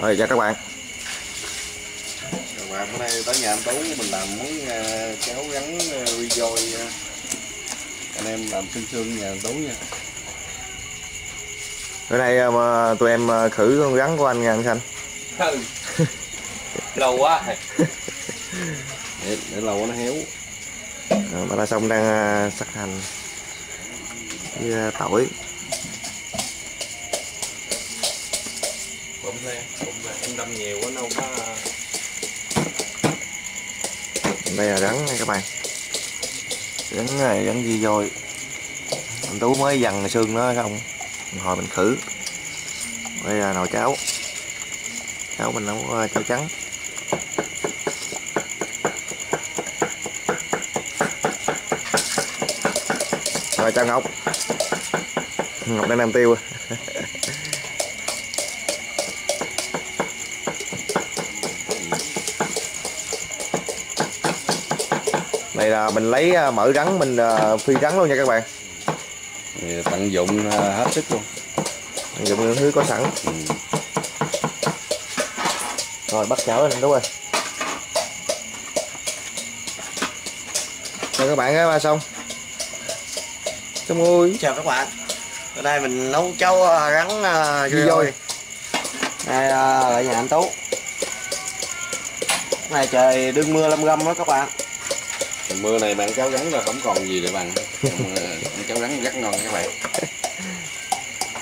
Rồi chào các bạn. Các bạn, hôm nay tới nhà anh Tú mình làm món cháo rắn ri vôi. Anh em làm xương xương nhà anh Tú nha. Bữa nay mà tụi em khử con rắn của anh nha anh Khanh. Ừ. Lâu quá. Để lâu nó héo. Mà là xong đang sắc hành với tỏi. Em đâm nhiều quá đâu có. Đây là rắn nha các bạn. Rắn này rắn ri vôi. Anh Tú mới dằn xương nó xong. Hồi mình khử. Đây là nồi cháo. Cháo mình nấu cháo trắng. Rồi chào Ngọc. Ngọc đang làm tiêu. Đây là mình lấy mỡ rắn mình phi rắn luôn nha các bạn. Thì tận dụng hết sức luôn. Tận dụng những thứ có sẵn. Rồi bắt chảo lên đúng rồi. Rồi các bạn á xong. Xong ơi. Chào các bạn. Ở đây mình nấu cháo rắn ri vôi. Đây ở nhà anh Tú. Hôm nay trời đương mưa lâm râm đó các bạn. Mưa này bạn cháo rắn là không còn gì để bằng. Cháo rắn rất ngon các bạn.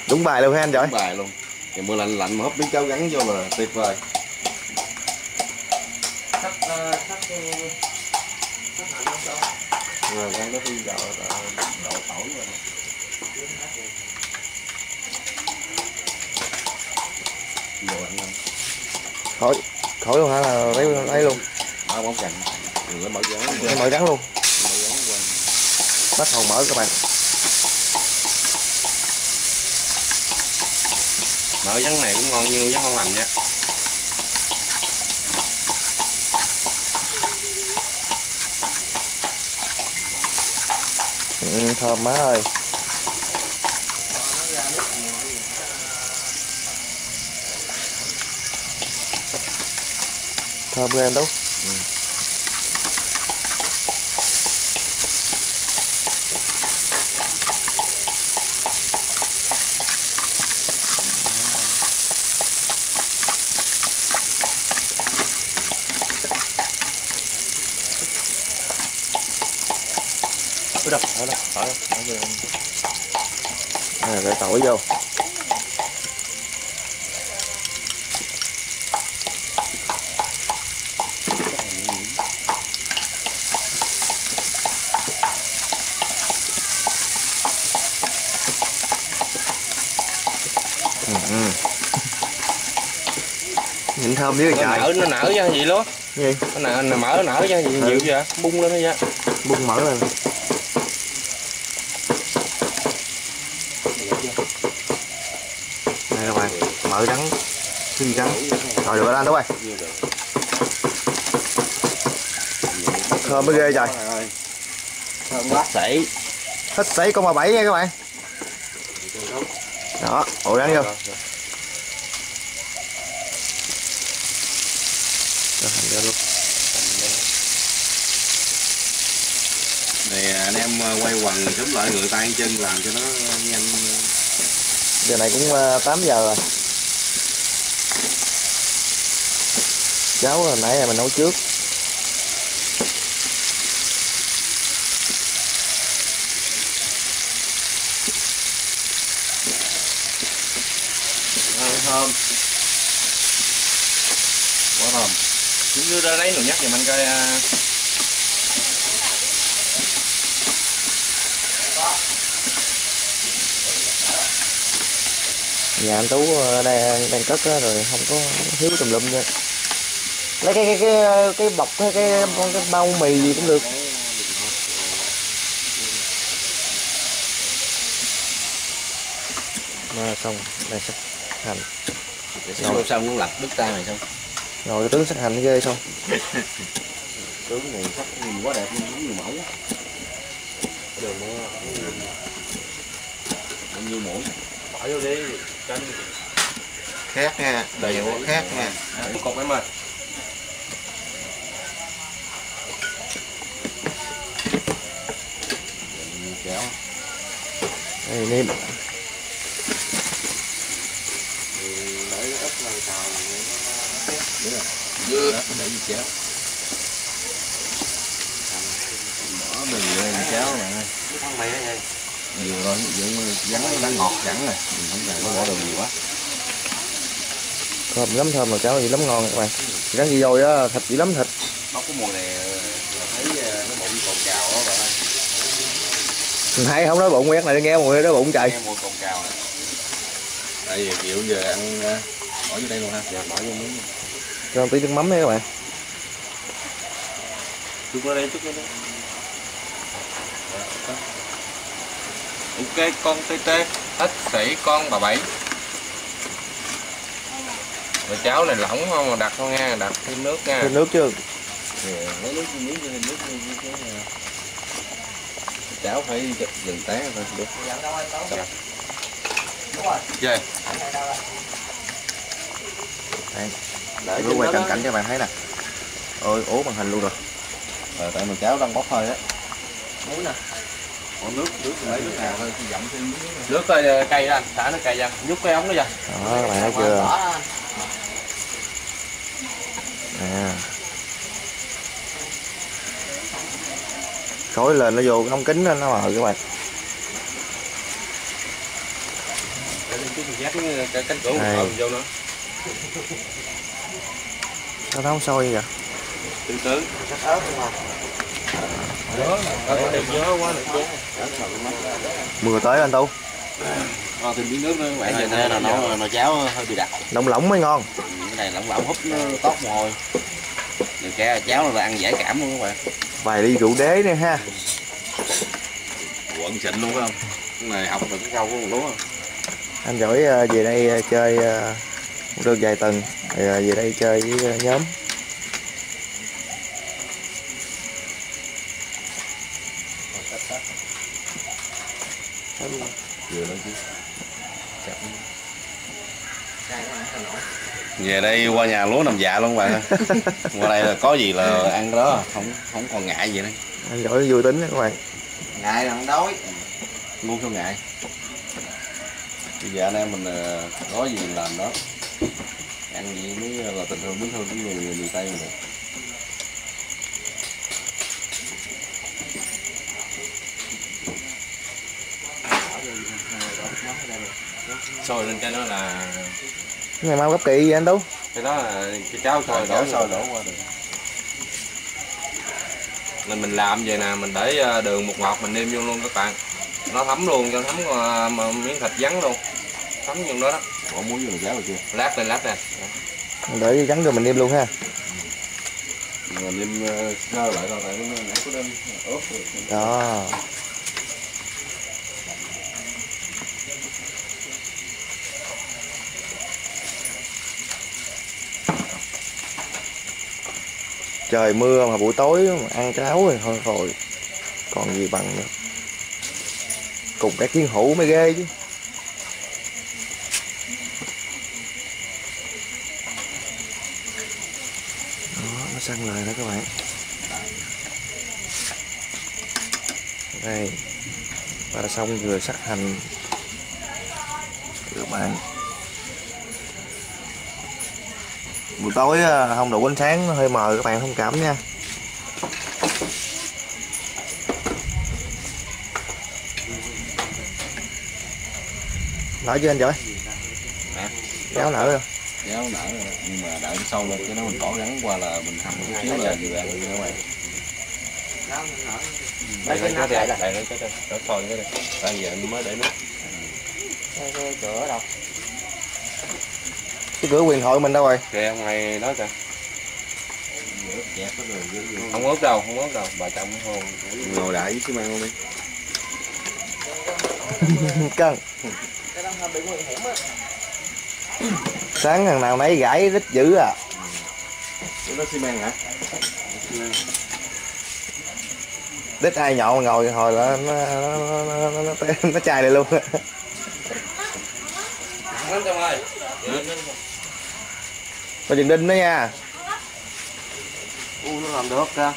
Đúng bài luôn ha anh Giỏi. Đúng bài luôn. Thì mưa lạnh lạnh mà húp miếng cháo rắn vô là tuyệt vời. Rồi ăn nó phi gạo đậu tỏi rồi. Rồi ăn. Khỏi luôn hả là lấy luôn. Đó bóng cạnh. Mở rắn luôn. Bắt đầu mở các bạn. Mở rắn này cũng ngon như rắn ngon lành nha. Thơm má ơi. Thơm ghê em Tú. Để tỏi vô. Nhìn thơm với cái trời. Nó nở ra gì luôn. Gì? Nó nở ra gì nhiều vậy? Bung lên ra. Bung mở lên. Mỡ rắn, xương rắn. Rồi được rồi anh Tú ơi. Thơm mới ghê trời. Thơm quá. Hết sảy con bà bảy nha các bạn. Đó, ổ rắn vô. Này anh em quay quần sớm lại người tay chân làm cho nó nhanh. Giờ này cũng 8 giờ rồi. Cháo hồi nãy là mình nấu trước. Thơm. Quá thơm. Chúng đưa ra đấy nồi nhắc giùm anh coi. Nhà anh Tú đang cất đó, rồi không có thiếu tùm lum nha. Lấy cái bọc hay cái bao mì gì cũng được. Mà xong, đây sắc hành. Rồi xong cũng lật đứt tay này xong. Rồi cái tướng sắc hành ghê xong. Tướng này sắc nhìn quá đẹp luôn, nhiều mẫu. Đường nó như muỗng. Bỏ vô đi, cho nó Khác nha, đầy đủ khác nha. Cục em ơi. Kéo. Đây nêm. Lấy ớt vào xào. Dưa, để gì chéo. Bỏ mình lên chéo bạn ơi. Ăn mày đấy ơi. Nhiều rồi, vẫn nó đã ngọt sẵn rồi, mình không cần có bỏ đồ nhiều quá. Thơm lắm, thơm mà cháo gì lắm ngon các bạn. Cái gì rồi á, thịt chỉ lắm thịt. Bóc cái mùa này thấy nó bụng còn cào đó bạn ơi. Mình thấy không nói bụng quét này nghe mùi đó bụng trời. Nghe mùi còn cào này. Tại vì kiểu giờ ăn bỏ vô đây luôn ha, giờ bỏ vô miếng. Cho tí nước mắm nha các bạn. Chút nó đây, chút nó đây. Ok con tê tê, hết sỉ con bà Bảy. Mà cháo này lỏng không mà đặt không nha, đặt thêm nước nha. Thêm nước chứ. Lấy nước thêm nước cho thêm nước thêm nước. Cháo phải dừng té thôi được. Rồi. Để quay cận cảnh cho bạn thấy nè. Ôi ố màn hình luôn rồi. Tại mình cháo đang bốc hơi á. Muối nè. Còn nước lấy nước nào thôi, dặm thêm nước thôi cay ra, xả nó cay ra, nhúc cái ống nó ra. Đó, bạn thấy chưa? À. Khói lên nó vô cái ống kính lên nó mờ các bạn. Cái cánh cửa vô nữa. Nó không sôi vậy? Từ từ. Mưa tới anh Tu. Thì miếng nước nó giờ nè là nó cháo hơi bị đặc. Lỏng lỏng mới ngon. Cái này lỏng lỏng húp nó tót mồ hôi. Người kia cháo là ăn giải cảm luôn các bạn. Vài ly rượu đế nè ha. Quận xịn luôn phải không? Cái này học được cái câu của Lúa không? Anh Giỏi về đây chơi một đợt vài tuần rồi về đây chơi với nhóm. Về đây qua nhà Lúa nằm dạ luôn các bạn. Qua đây là có gì là ăn đó, không còn ngại gì nữa. Anh Giỏi vui tính các bạn. Ngại là không đói. Ngu không ngại. Bây giờ anh em mình có gì mình làm đó. Ăn gì mới là tình thương mến thương của người miền Tây mình. Sôi lên cái đó là cái này mau gấp kỹ vậy anh Tú? Cái đó là cái cháo sôi đổ qua được. Nên mình làm vậy nè, mình để đường bột ngọt mình nêm vô luôn các bạn. Nó thấm luôn, cho thấm miếng thịt vắn luôn. Thấm vô đó đó. Bỏ muối vô cháo rồi chưa? Lát nè. Để vắn rồi mình nêm luôn ha. Mình nêm sơ lại rồi tại nó nãy có đem ướp rồi. Đó. Trời mưa mà buổi tối mà ăn cháo rồi thôi rồi. Còn gì bằng nữa. Cùng cái chiến hữu mới ghê chứ. Đó, nó săn lời đó các bạn. Đây. Và xong vừa sắc hành. Các bạn. Buổi tối không đủ ánh sáng nó hơi mờ các bạn thông cảm nha. Nở chưa anh Giỏi? Cháo nở rồi. Cháo nở rồi nhưng mà đợi nó sâu lên cho nó mình cỏ gắn qua là mình hầm một xíu là vừa ăn được các bạn. Đây đây nó lại đây nó sôi cái này. Bây giờ mới để nước. Cái cửa đâu? Cái cửa quyền hội mình đâu rồi? Kìa ông này đó kìa. Không ốp đâu, bà chồng hồn. Ngồi đại với cái mang luôn đi. Cân. Sáng thằng nào nấy gãi rít dữ à. Cái đó xi măng hả? Đít ai nhọn ngồi hồi là nó chai lại luôn. Lắm trong ơi. Có chừng đinh đó nha. Nó làm được kìa.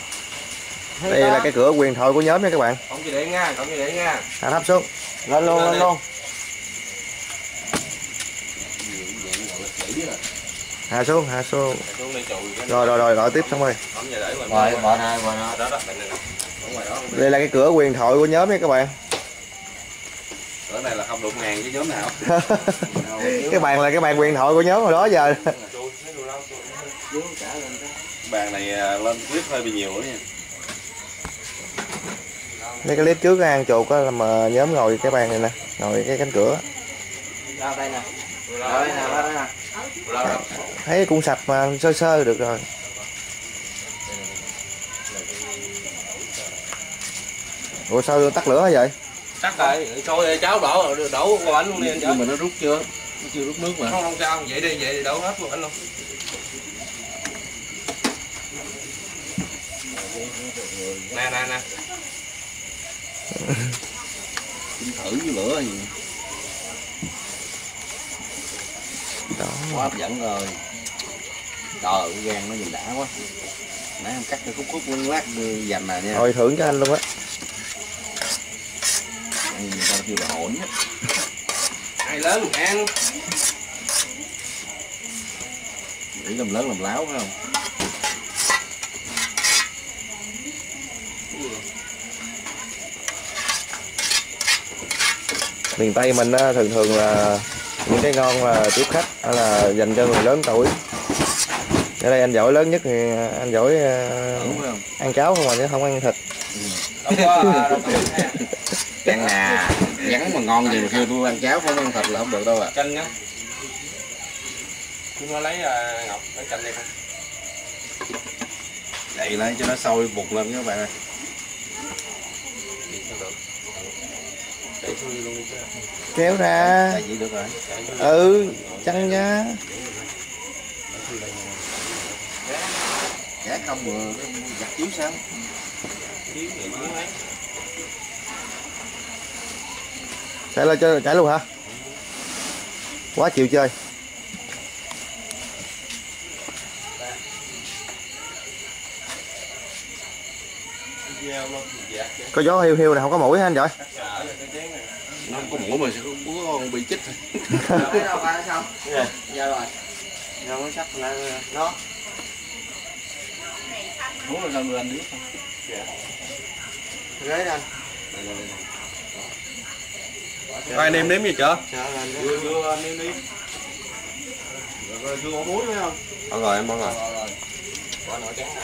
Đây là cái cửa quyền thoại của nhóm nha các bạn. Không chỉ để ngang, không chỉ để ngang. Hạ thấp xuống. Lên luôn, lên luôn. Hạ xuống, hạ xuống. Rồi rồi rồi, tiếp xong rồi. Đây là cái cửa quyền thoại của nhóm nha các bạn. Cửa này là không đụng hàng với nhóm nào. Cái bàn là cái bàn quyền thoại của nhóm hồi đó giờ. Bàn này lên clip hơi bị nhiều nữa nha. Mấy cái clip trước ăn chuột á mà nhóm ngồi cái bàn này nè, ngồi cái cánh cửa. Đây nè. Thấy cũng sạch mà sơ sơ được rồi. Ủa sao tắt lửa vậy? Tắt rồi, sôi cháo đổ đổ qua bánh luôn đi anh chở. Mà nó rút chưa? Nó chưa rút nước mà. Không không sao, vậy đi vậy đổ hết luôn anh luôn. Nè nè nè. Thử với lửa gì đó. Quá hấp dẫn rồi. Trời cái gan nó nhìn đã quá. Nãy em cắt cái khúc khúc nguyên lát dành nè nha. Thôi thưởng cho anh luôn á. Người ta kêu là hỗn á. Ai lớn ăn. Nghĩ làm lớn làm láo phải không? Miền Tây mình thường thường là những cái ngon là tiếp khách là dành cho người lớn tuổi. Ở đây anh Giỏi lớn nhất thì anh Giỏi ăn cháo không mà chứ không ăn thịt. Ăn nà nhắn mà ngon gì mà kêu tôi ăn cháo không ăn thịt là không được đâu ạ. Chanh á. Tôi lấy ngọc lấy chanh đi không? Đậy lên cho nó sôi bột lên các bạn ơi. Kéo ra. Ừ, chăng nhá. Cá không vừa giặt chiếu sao? Chạy lên chơi chạy luôn hả? Quá chịu chơi. Có gió hiu hiu này không có mũi hả anh Giỏi? Nó có mũi mà không bị chích. Đâu ba sao? Giờ rồi. Giờ mới sắp là nó. Muốn là lần lần biết. Ghế anh. Coi nêm nếm gì chưa? Chưa nêm nếm. Rồi chưa có muối phải không? Ăn rồi em ăn rồi. Bỏ nồi trắng này.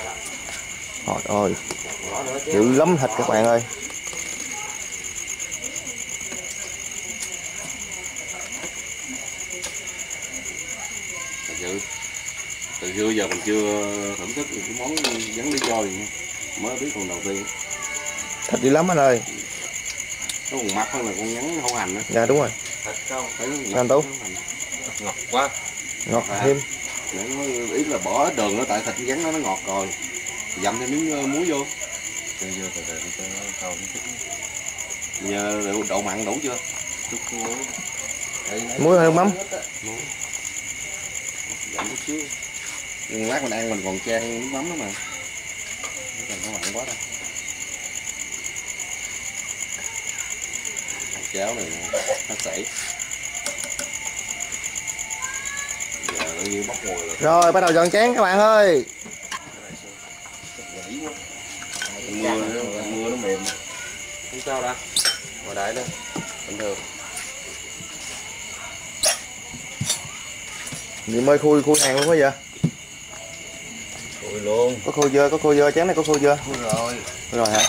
Trời ơi, dữ lắm thịt các bạn ơi. Từ xưa giờ mình chưa thưởng thức cái món vắn lý do gì nha. Mới biết lần đầu tiên. Thịt dữ lắm anh ơi. Nó còn mắc hơn là con vắn hậu hành đó. Dạ đúng rồi. Thịt không? Anh Tú. Ngọt quá. Ngọt thêm. Ý là bỏ hết đường đó tại thịt vắn nó ngọt rồi. Dặm thêm miếng muối vô. Giờ độ mặn đủ chưa? Muối hơn mắm. Dặm chút xíu. Lát mình ăn mình còn chan miếng mắm nữa mà. Nó mặn quá đâu. Cháo này nó sảy. Rồi bắt đầu dọn chén các bạn ơi. Mưa nó mềm. Không sao đâu. Ngồi đại đó. Bình thường. Gì mới khui khui hàng luôn quá vậy? Khui luôn. Có khui dơ, có khui dơ, chén này có khui dơ. Khui rồi. Rồi hả?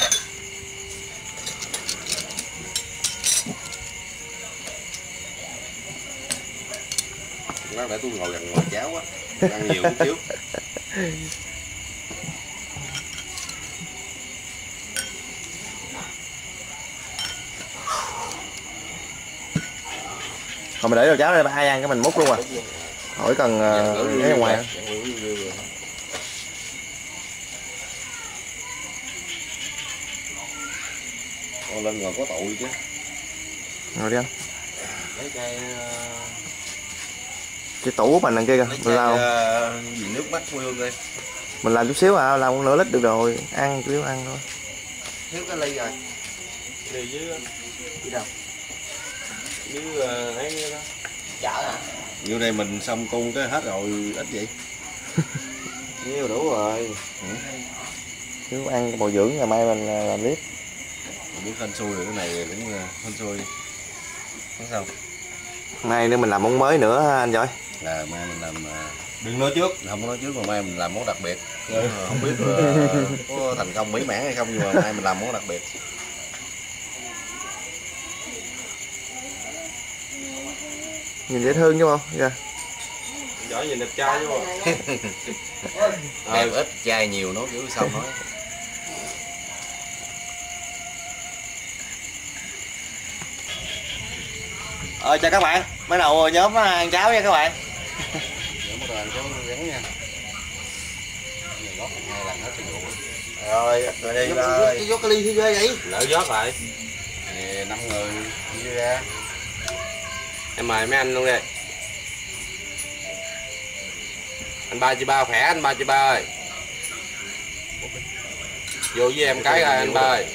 Lát để tôi ngồi gần ngồi cháo quá. Ăn nhiều chút xíu. Còn mình để đồ cháo đây ai ăn cái mình múc luôn à. Hỏi cần cái ngoài hả? Con lên rồi có tội chứ. Rồi đi anh. Lấy cây Cái tủ của mình đằng kia kìa, mình lau gì nước mắt mưa rồi. Mình làm chút xíu à, làm nửa lít được rồi, ăn chủ yếu ăn thôi. Thiếu cái ly rồi. Ly với đi đâu? Với ấy đó. Chở à. Vô đây mình xong cung cái hết rồi, ít vậy. Nhiều đủ rồi. Ừ. Thiếu ăn bồi dưỡng ngày mai mình làm clip. Mình biết hên xui rồi, cái này cũng hên xui. Không sao. Nay nữa mình làm món mới nữa ha, anh Giỏi. Là mai mình làm đừng nói trước, không có nói trước mà mai mình làm món đặc biệt. Không biết có thành công mỹ mãn hay không nhưng mà mai mình làm món đặc biệt. Nhìn dễ thương chứ không? Dạ. Giỏi nhìn đẹp trai chứ không? Đẹp ít trai nhiều nó kiểu xong nói. Chào các bạn, mới đầu nhóm ăn cháo nha các bạn. Rồi, rồi đi rồi. Vót cái ly đi ghê vậy. Lỡ vót lại. 5 người đi ra. Em mời mấy anh luôn đi. Anh ba chị ba khỏe anh ba chị ba ơi. Vô với em cái rồi anh ba ơi.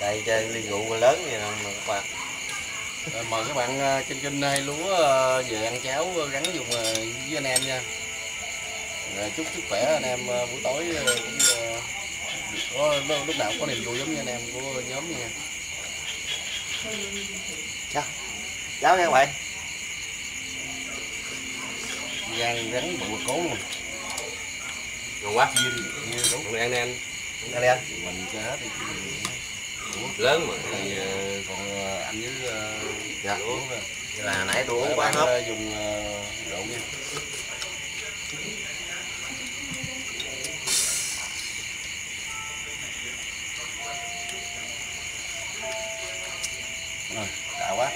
Đây chơi ly rượu lớn vậy nè các bạn. Mời các bạn trên kênh 2lúa về ăn cháo gắn dùng với anh em nha. Rồi, chúc sức khỏe anh em buổi tối cũng có lúc nào cũng có niềm vui giống như anh em của nhóm nha. Chào. Cháo nha các bạn. Ăn gắn bự cốt luôn. Ngon quá. Như ăn đi anh. Ăn đi anh. Mình chơi hết đi. Lớn mà thì còn anh với dạ uống rồi. Là nãy tôi uống quá hết dùng rượu nha. Rồi, đã quá.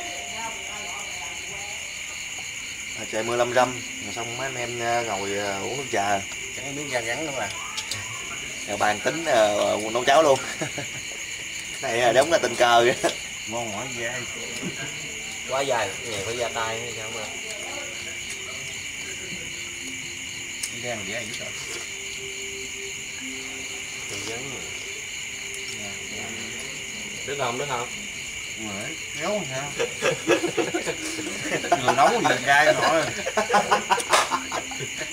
Trời mưa lâm râm, xong mấy anh em ngồi uống nước trà, cái nước da gắn nữa mà. Rồi bàn tính nấu cháo luôn. Này là đúng là tình cờ đó. Ngon mỏi da. Quá dài, cái này phải da tay hay sao mà. Đi ra mình da dữ rồi. Tôi dấn rồi. Đứt không, đứt không? Mệt, kéo sao? Vừa nấu vừa gai nổi.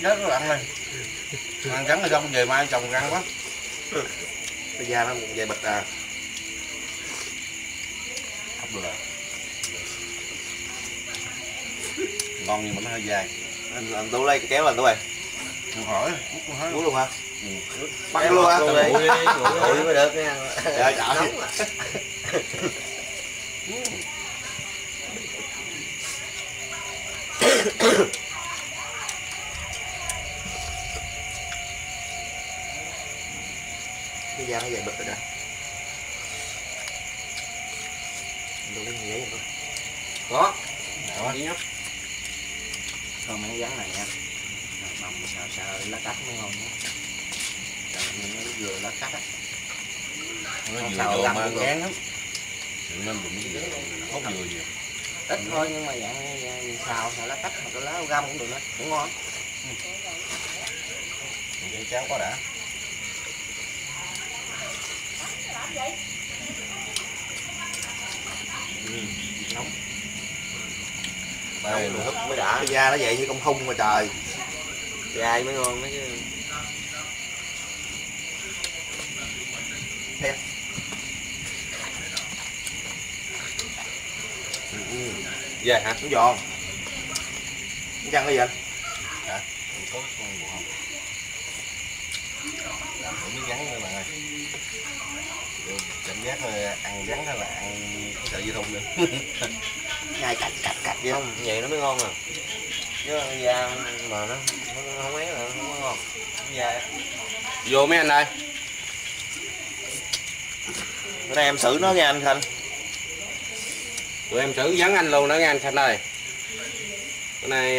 Chết nó lặn lên. Ăn gắn rồi xong về mai chồng gắn quá. Cái da nó về bịch à. Ngon nhưng mà nó hơi dài. Anh Tú lấy kéo lên Tú ơi. Không hỏi, uống luôn hả? Ừ. Bắt luôn hả? Ủi mới được nha. Trời ơi. Cái da nó dày bịch rồi đó. Đồ cái gì vậy rồi? Có. Đó. Đi nhóc. Thôi mấy cái rắn này nha. Nằm sờ sờ lá cắt mới ngon đó. Trời ơi, nó vừa lá cắt á. Nó vừa làm ăn ngán lắm. Đừng nên bụng cái gì. Hốt vừa gì. Ít thôi nhưng mà dạng xào xào lá cắt hoặc là lá găm cũng được đó. Cũng ngon. Cái cháo có đã. Làm vậy? Nóng. Đây húp mới đã. Cái da nó vậy như con hung mà trời. Gai mới ngon đó chứ. Thế. Về hả? Nó giòn. Nó chăng cái gì anh? Hả? Có con bù không? Làm thử miếng rắn thôi bạn ơi. Cảm giác là ăn rắn hay là ăn sợi dây thun nữa. Ngay cạch cạch cạch vậy không? Vậy nó mới ngon à. Chứ da mà nó không ấy là nó không ngon. Da. Vô mấy anh ơi. Bữa nay em xử nó nghe anh Khanh. Tụi em xử rắn anh luôn đó nghe anh Khanh ơi. Bữa nay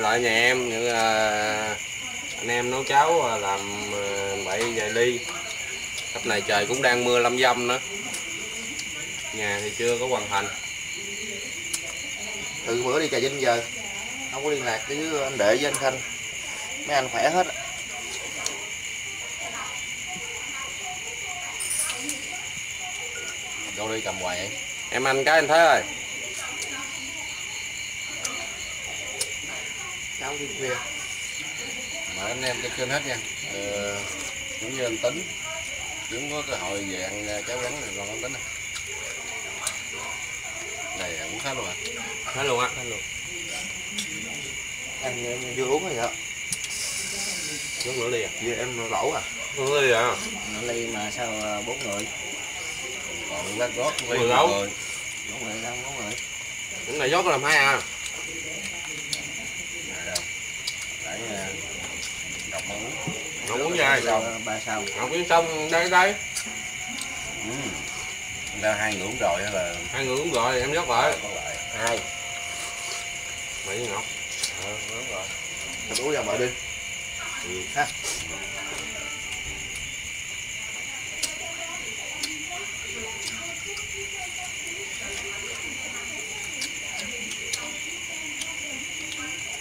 lại nhà em, anh em nấu cháo làm bậy vài ly. Lúc này trời cũng đang mưa lâm dâm nữa, nhà thì chưa có hoàn thành. Từ bữa đi Trà Vinh giờ không có liên lạc với anh Đệ với anh Khanh, mấy anh khỏe hết. Đâu đi cầm hoài vậy? Em anh cái anh thấy rồi. Cháu đi khuya. Mời anh em cho kênh hết nha. Cũng như anh Tính, đứng có cơ hội về ăn cháo rắn này còn anh Tính này. Này cũng hết luôn hả? Hết luôn á, hết luôn. Anh vô uống rồi vậy? Uống nửa ly à? Vì em lẩu à? Uống nửa ly à? Nửa ly mà sao 4 người? Còn lát gót với người. Đúng rồi, đang uống rồi. Cũng này gót làm hai à? Phải đọc uống. Không uống dài xong, ba sao. Không uống xong đây đây. Ra hai người uống rồi hay là hai người uống rồi thì em rót lại. Hai. Mấy Ngọc. Uống rồi. Mình uống vào mời đi. Ừ. Ha.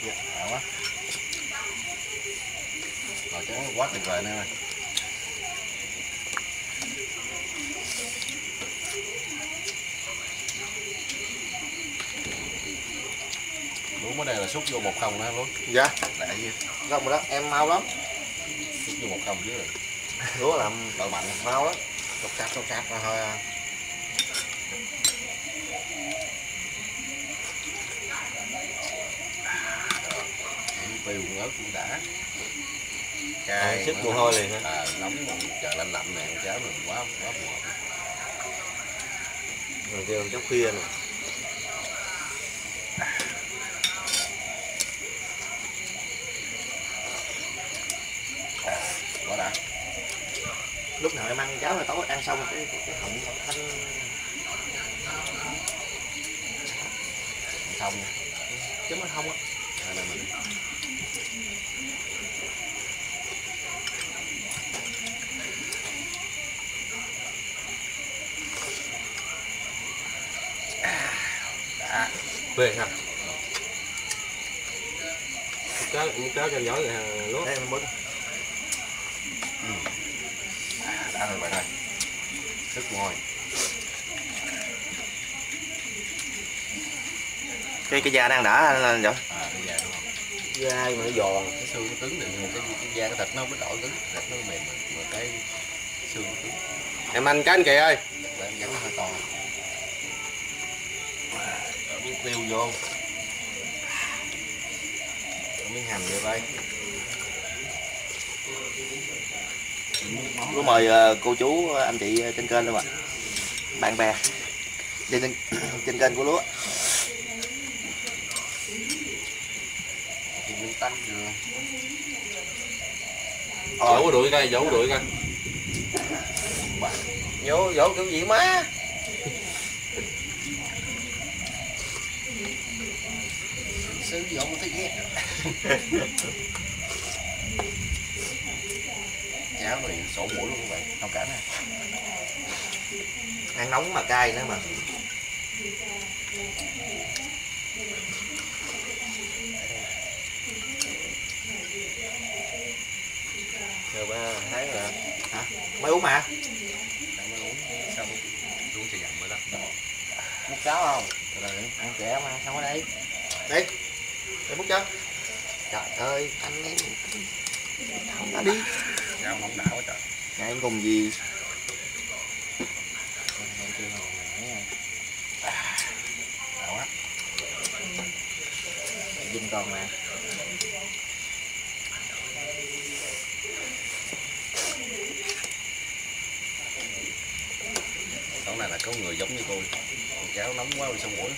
Dạ, ngon quá. Rồi cháo quá tuyệt vời anh ơi. Đúng ở đây là xúc vô 1-0 đó luôn. Dạ. Lẹ gì? Không rồi đó, em mau lắm. Xúc vô 1-0 chứ rồi. Lúa làm đậu mạnh mau lắm. Cọc cạp là thôi à. Tiêu ớt cũng đã. Cay sức mồ hôi liền hả? Nóng trời lạnh lạnh này cháo mình quá phù hợp. Rồi kêu cháo khuya nè. Quá đã. Lúc nào em ăn cháo là tối ăn xong cái họng thanh xong chứ nó không á. Về ha. Cháu cho giỏi rồi lúa. Em bớt. Đã rồi bạn ơi. Sức ngồi. Cái da đang đã lên rồi. À cái da đúng không? Da mà nó giòn, cái xương nó cứng được, cái da cái thịt nó mới đổi cứng, thịt nó mềm mà cái xương nó cứng. Em anh cái anh Kỳ ơi. Em vẫn hơi to. Miếng tiêu vô, miếng hành vô đây. Có mời cô chú anh chị trên kênh luôn ạ, bạn bè trên kênh của lúa. Dỗ đuổi coi, dỗ đuổi coi. Dỗ kiểu gì má? Sử dụng thấy ghét. Cháo này sổ mũi luôn các bạn, không cả nè. Ăn nóng mà cay nữa mà. Giờ ba thấy rồi hả? Mới uống mà. Mới uống xong uống trà dầm mới đó. Múc cháo không? Rồi ăn trẻ mà xong ở đây. Đi. Để múc cho. Trời ơi, anh em không có đi. Sao không đảo quá trời. Ngày em cùng gì? Đảo quá. Vinh còn mà. Cái này là có người giống như tôi. Còn cháo nóng quá rồi xong mũi.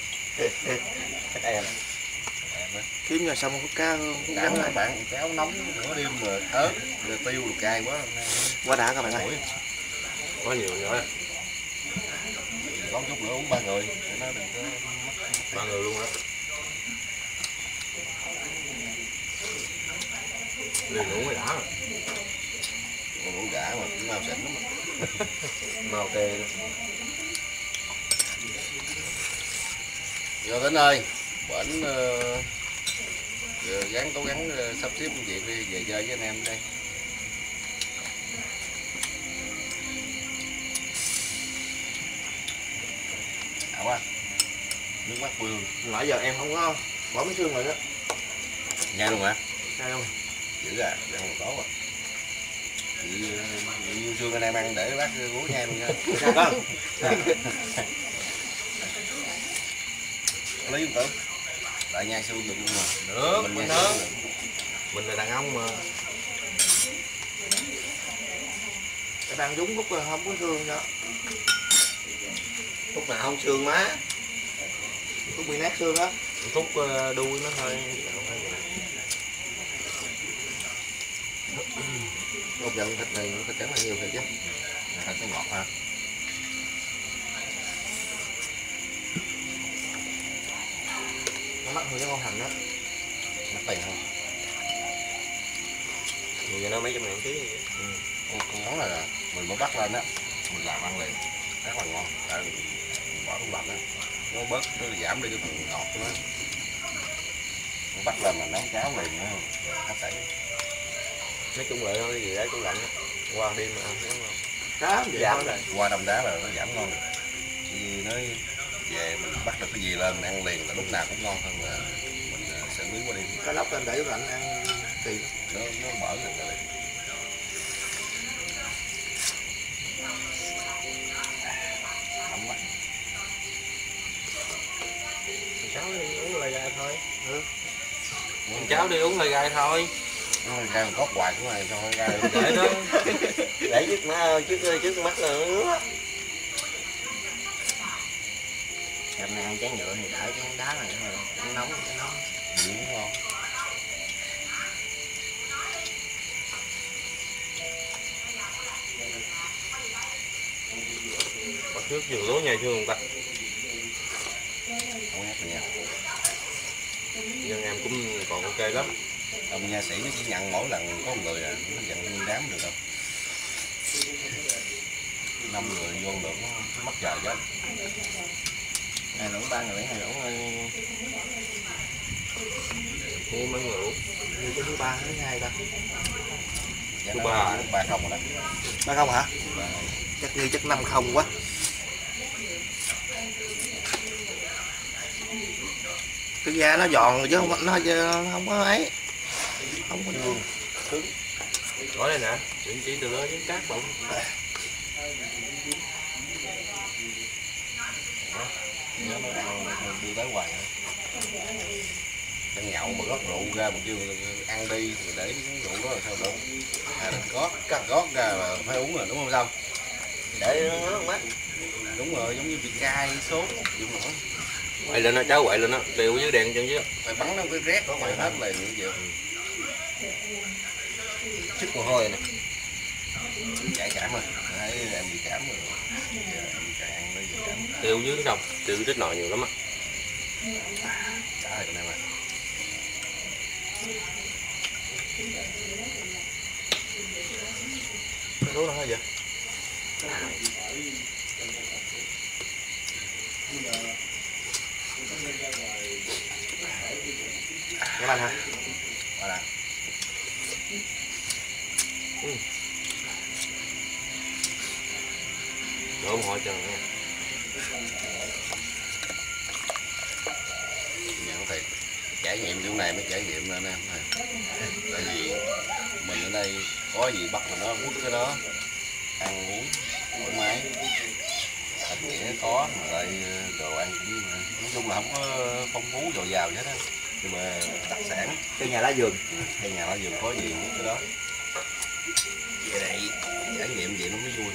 Các em. Kiếm ra xong có cá không? Cá các bạn, cháo nóng nửa đêm rồi ớt, rồi tiêu rồi cay quá. Quá đã các bạn ơi. Có nhiều rồi. Có chút nữa uống ba người, nó đừng có mất. Ba người luôn đó. Đủ mới đã rồi. Đủ đã mà cũng mau sỉnh lắm. Mau kê luôn. Vô Tính ơi, bển gắng cố gắng sắp xếp công việc đi, về chơi với anh em đây. Ảo quá, nước mắt bường. Nãy giờ em không có bỏ miếng xương rồi đó. Nha luôn hả? Nha luôn. Dữ à, đang còn tốt à. Chị yêu xương anh em ăn để bác uống nha luôn nha. Sao không? Lấy không tưởng? Lại nhai xương được luôn mà. Được, mình nướng. Mình là đàn ông mà. Cái đang đúng lúc là không có xương nữa. Khúc nào không xương má. Khúc bị nát xương á. Khúc đuôi nó hơi. Một dòng thịt này nó trắng là nhiều thiệt chứ. Thịt nó ngọt ha. Nó mắc hơn cái ngon hành đó. Mắc tiền không? Người cho nó mấy trăm ngàn ký. Con nói là mình mới bắt lên á, mình làm ăn liền. Rất là ngon, tại mình bỏ con bạch á, nó bớt, nó giảm đi cái phần ngọt của nó. Nó bắt lên là nấu cháo liền nữa, hấp tẩy. Nói chung là cái gì đấy cũng lạnh á, qua đêm mà ăn đúng không? Cá vậy giảm rồi. Qua đông đá là nó giảm ngon rồi. Vì nó về mình bắt được cái gì lên mình ăn liền là lúc nào cũng ngon hơn là mình xử lý qua đêm. Cá lóc lên để lạnh ăn thì nó mở được rồi. Cháu đi uống lời gai thôi. Ừ. Cháu đi uống lời gai thôi. Uống gai còn cóp hoài cũng này cho gai để đó. Để trước má trước mắt là nó ngứa. Hôm nay ăn trái nhựa thì đỡ chứ đá này thôi, nó nóng nó nóng. Ừ, ngon. Bắt trước vừa lúa nhà chưa ta. Không hát nha. Nhưng em cũng còn ok lắm. Ông nha sĩ nó chỉ nhận mỗi lần có một người à, nó nhận nguyên đám được không? 5 người vô được nó mất trời chết. Hai lũ 3 người, hai lũ cô mấy người lũ. Như cái thứ 3 thứ 2 ta. Dạ, thứ 3 không rồi đó. 3-0 hả? Chắc như chắc 5-0 quá. Cái da nó giòn rồi chứ không nó không có ấy, không có đường cứng. Nói đây nè, chuyện chỉ từ đó với cát bụng. Nó đưa tới hoài hả? Đang nhậu mà gót rượu ra mà kêu ăn đi rồi để rượu đó là sao đâu? À, gót ra là phải uống rồi đúng không sao? Để nó không mất. Đúng rồi, giống như bị cay sốt chịu nổi. Quậy lên nó, cháu quậy lên nó, liều dưới đèn chân chứ. Phải bắn nó cái rét của ngoài hết là như vậy. Chút mồ hôi nè. Chạy cảm rồi, đấy em bị cảm rồi. Giờ em chạy ăn đi bị cảm. Tiêu dưới không, tiêu trích nồi nhiều lắm á. Trả ơi con em ơi. Cái đố nó hơi vậy? Các bạn hả? Voilà. Đổ một hồi chừng nha. Nhận thiệt. Trải nghiệm kiểu này mới trải nghiệm lên em. Tại vì mình ở đây có gì bắt mà nó hút cái đó. Ăn uống thoải mái. Thịt nghĩa có mà lại đồ ăn cũng nói chung là không có phong phú dồi dào hết á, nhưng mà đặc sản cây nhà lá vườn, cây nhà lá vườn có gì cũng cái đó. Về đây trải nghiệm vậy nó mới vui.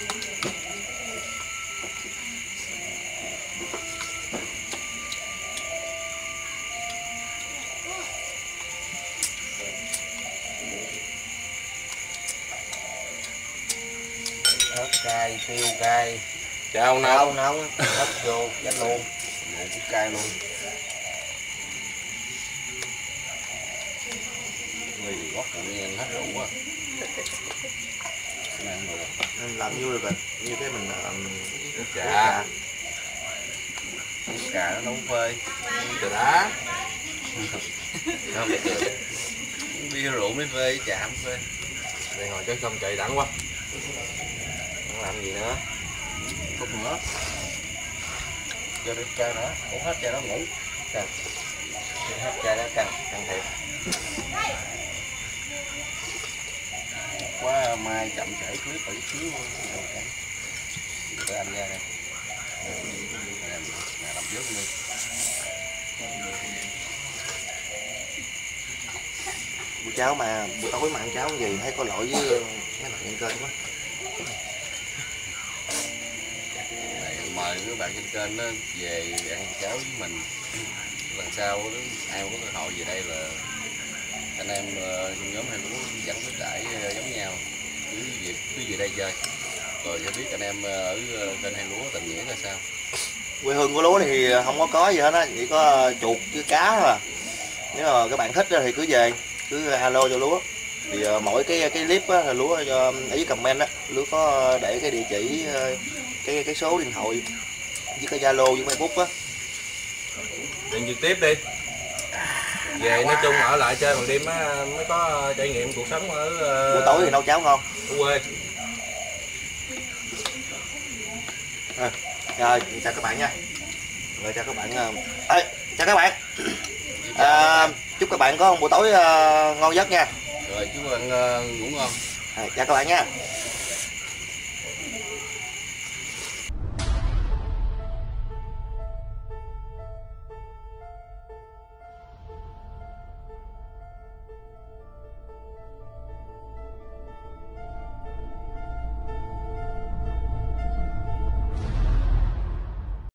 Ớt cay, tiêu cay. Chào nấu nấu hấp vô dắt luôn, ngủ cũng cay luôn. Người gót Miền hết rượu quá. Nên làm như là như thế mình nước cà. Nước cà nó nấu phơi. Trà đá. Không được. Bia rượu mới phê, trà không phê. Đây ngồi chơi xong trời đắng quá. Không làm gì nữa. Phút nữa. Cho được chai nữa, uống hết chai đó ngủ. Căng. Uống hết chai đó căng thiệt. Quá mai chậm trễ clip phải xíu thôi. Để anh ra đây. Làm trước đi. Buổi cháo mà buổi tối mà ăn cháo gì thấy có lỗi với mấy bạn trên kênh quá. Mời các bạn trên kênh nó về ăn cháo với mình. Lần sau đó, ai cũng có cơ hội về đây là anh em trong nhóm 2lúa dẫn cái trải giống nhau, cứ về đây chơi rồi sẽ biết anh em ở kênh 2lúa tận nghĩa là sao. Quê hương của lúa thì không có gì hết á, chỉ có chuột với cá thôi. Nếu mà các bạn thích thì cứ về cứ alo cho lúa. Thì mỗi cái clip á, lúa ý comment á, lúa có để cái địa chỉ cái số điện thoại với cái Zalo với Facebook á. Điện trực tiếp đi. Về nói chung ở lại chơi bằng đêm á mới có trải nghiệm cuộc sống ở buổi tối thì nấu cháo ngon. Ở quê. Rồi, chào các bạn nha. Rồi chào các bạn. Ê, chào các bạn. Chúc các bạn có một buổi tối ngon giấc nha. Rồi chúc các bạn ngủ ngon. Chào các bạn nha.